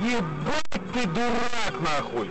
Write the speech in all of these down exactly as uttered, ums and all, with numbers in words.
Ебать ты дурак нахуй!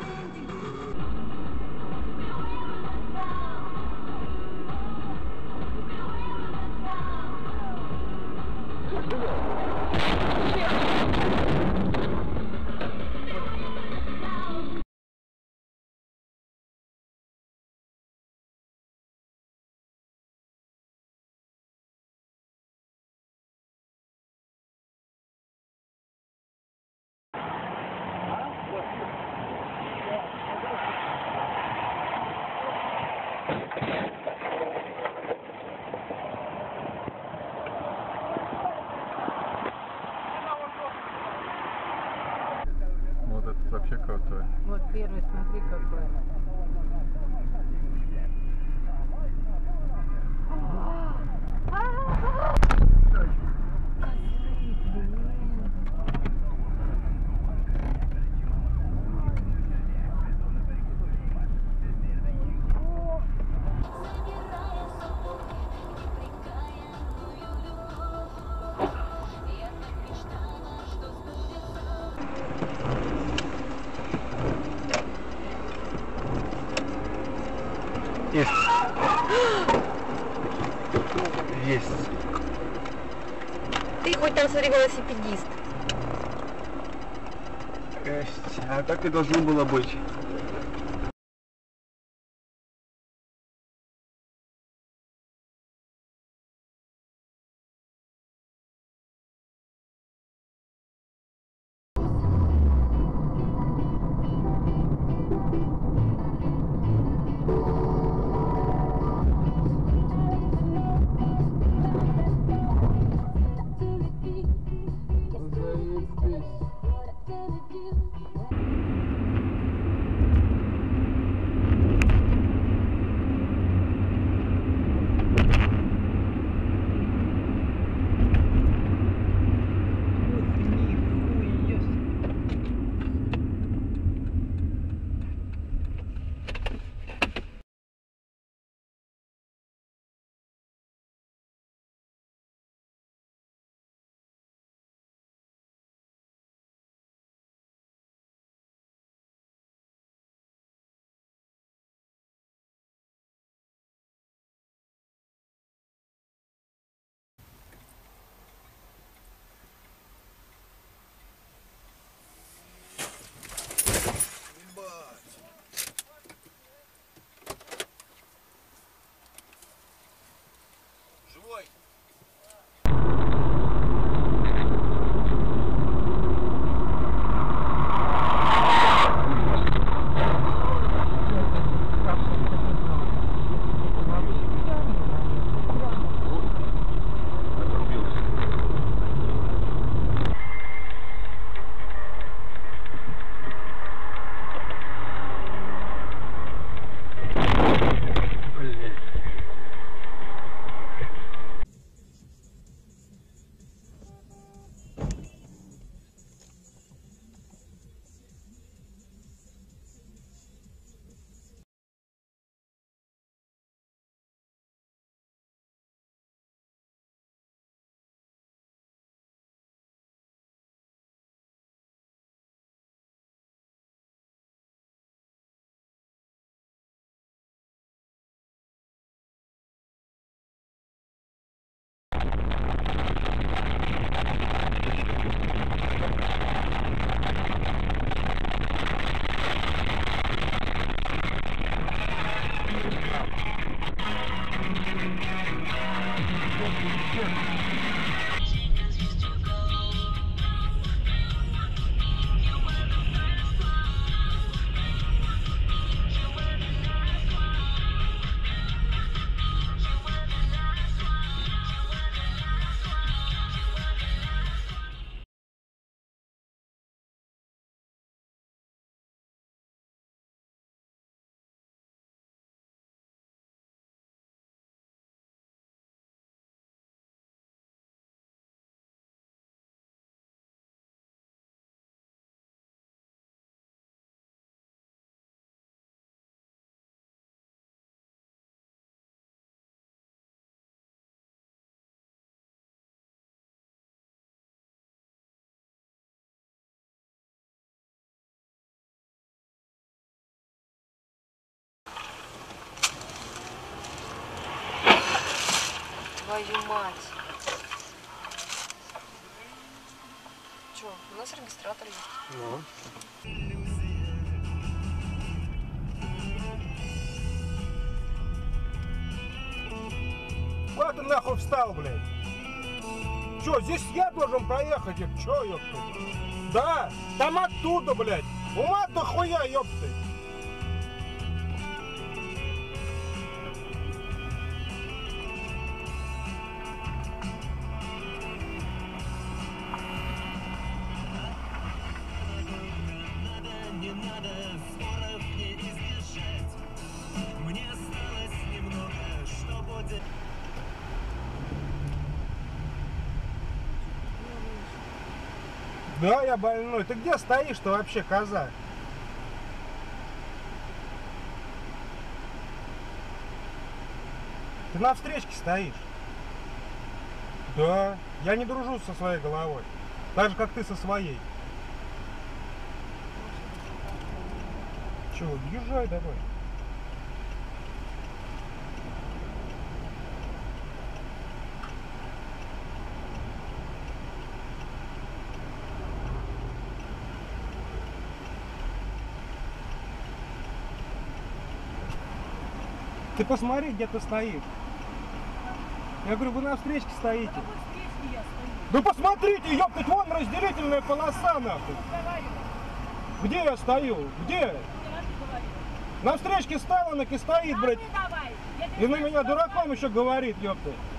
Вот этот вообще крутой. Вот первый, смотри, какой. Есть. Есть. Ты хоть там, смотри, велосипедист. Есть. А так и должно было быть. Заебись. Твою мать! Че, у нас регистратор есть? Ну. Куда ты нахуй встал, блядь? Че, здесь я должен проехать? Че, ёпты? Да, там оттуда, блядь. Ума дохуя, ёпты. Да, я больной. Ты где стоишь-то вообще, коза? Ты на встречке стоишь? Да, я не дружу со своей головой. Так же, как ты со своей. Чего, езжай давай. Ты посмотри, где ты стоишь. Я говорю, вы на встречке стоите. На встречке я стою. Да посмотрите, ёптать, вон разделительная полоса, нахуй. Где я стою? Где? На встречке стала, и стоит, блядь. И на меня дураком еще говорит, ёптать.